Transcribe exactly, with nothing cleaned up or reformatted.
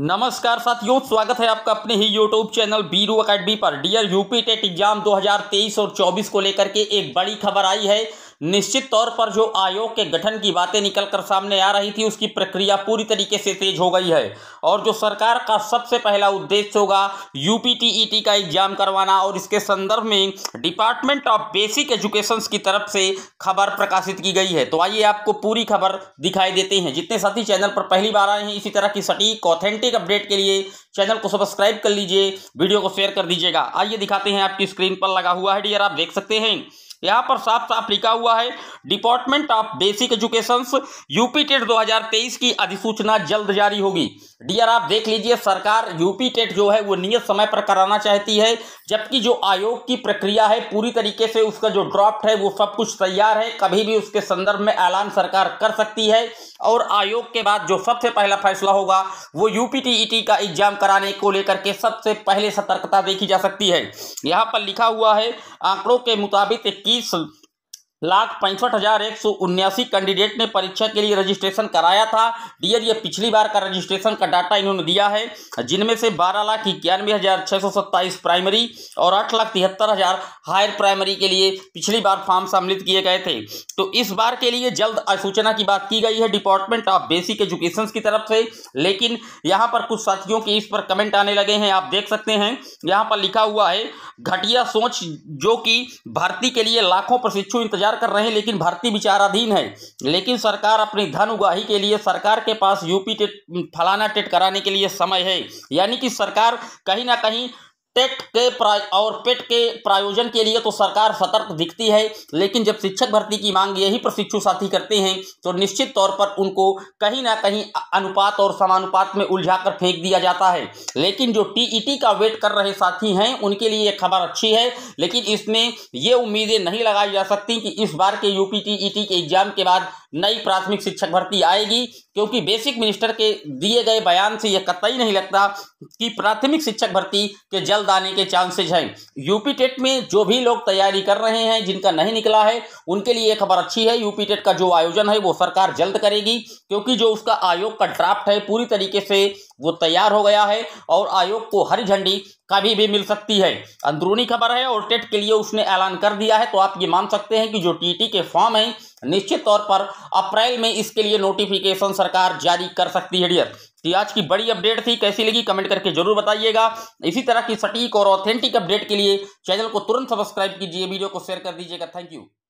नमस्कार साथियों, स्वागत है आपका अपने ही यूट्यूब चैनल बीरू एकेडमी पर। डियर यूपी टेट एग्जाम दो हज़ार तेईस और चौबीस को लेकर के एक बड़ी खबर आई है। निश्चित तौर पर जो आयोग के गठन की बातें निकलकर सामने आ रही थी, उसकी प्रक्रिया पूरी तरीके से तेज हो गई है। और जो सरकार का सबसे पहला उद्देश्य होगा यूपी टेट का एग्जाम करवाना, और इसके संदर्भ में डिपार्टमेंट ऑफ बेसिक एजुकेशन की तरफ से खबर प्रकाशित की गई है। तो आइए आपको पूरी खबर दिखाई देते हैं। जितने साथी चैनल पर पहली बार आए हैं, इसी तरह की सटीक ऑथेंटिक अपडेट के लिए चैनल को सब्सक्राइब कर लीजिए, वीडियो को शेयर कर दीजिएगा। आइए दिखाते हैं, आपकी स्क्रीन पर लगा हुआ है। डियर आप देख सकते हैं, यहाँ पर साफ साफ लिखा हुआ है department of basic education UP TET दो हज़ार तेईस की अधिसूचना जल्द जारी होगी। डियर आप देख लीजिए, सरकार यूपी टेट जो है वो नियत समय पर कराना चाहती है, जबकि जो आयोग की प्रक्रिया है पूरी तरीके से उसका जो ड्राफ्ट है वो सब कुछ तैयार है। कभी भी उसके संदर्भ में ऐलान सरकार कर सकती है और आयोग के बाद जो सबसे पहला फैसला होगा वो यूपी टेट का एग्जाम कराने को लेकर के सबसे पहले सतर्कता देखी जा सकती है। यहाँ पर लिखा हुआ है, आंकड़ों के मुताबिक इक्कीस लाख पैंसठ हजार एक सौ उन्यासी कैंडिडेट ने परीक्षा के लिए रजिस्ट्रेशन कराया था। डियर ये पिछली बार का रजिस्ट्रेशन का डाटा इन्होंने दिया है, जिनमें से बारह लाख इक्यानवे हजार छः सौ सत्ताईस प्राइमरी और आठ लाख तिहत्तर हजार हायर प्राइमरी के लिए पिछली बार फॉर्म सम्मिलित किए गए थे। तो इस बार के लिए जल्द अधिसूचना की बात की गई है डिपार्टमेंट ऑफ बेसिक एजुकेशन की तरफ से। लेकिन यहाँ पर कुछ साथियों के इस पर कमेंट आने लगे हैं, आप देख सकते हैं। यहाँ पर लिखा हुआ है, घटिया सोच जो कि भर्ती के लिए लाखों प्रशिक्षु इंतजार कर रहे हैं, लेकिन भर्ती विचाराधीन है। लेकिन सरकार अपनी धन उगाही के लिए सरकार के पास यूपी टेट फलाना टेट कराने के लिए समय है। यानी कि सरकार कहीं ना कहीं टेट के और पेट के प्रायोजन के लिए तो सरकार सतर्क दिखती है, लेकिन जब शिक्षक भर्ती की मांग यही प्रशिक्षु साथी करते हैं तो निश्चित तौर पर उनको कहीं ना कहीं अनुपात और समानुपात में उलझाकर फेंक दिया जाता है। लेकिन जो टीईटी का वेट कर रहे साथी हैं उनके लिए ये खबर अच्छी है, लेकिन इसमें ये उम्मीदें नहीं लगाई जा सकती कि इस बार के यूपी टीईटी के एग्जाम के बाद नई प्राथमिक शिक्षक भर्ती आएगी, क्योंकि बेसिक मिनिस्टर के दिए गए बयान से यह कतई नहीं लगता कि प्राथमिक शिक्षक भर्ती के जल्द आने के चांसेज हैं। यूपी टेट में जो भी लोग तैयारी कर रहे हैं, जिनका नहीं निकला है, उनके लिए खबर अच्छी है। यूपी टेट का जो आयोजन है वो सरकार जल्द करेगी, क्योंकि जो उसका आयोग का ड्राफ्ट है पूरी तरीके से वो तैयार हो गया है और आयोग को हरी झंडी कभी भी मिल सकती है। अंदरूनी खबर है और टेट के लिए उसने ऐलान कर दिया है। तो आप ये मान सकते हैं कि जो टीईटी के फॉर्म हैं निश्चित तौर पर अप्रैल में इसके लिए नोटिफिकेशन सरकार जारी कर सकती है। डियर तो आज की बड़ी अपडेट थी, कैसी लगी कमेंट करके जरूर बताइएगा। इसी तरह की सटीक और ऑथेंटिक अपडेट के लिए चैनल को तुरंत सब्सक्राइब कीजिए, वीडियो को शेयर कर दीजिएगा। Thank you.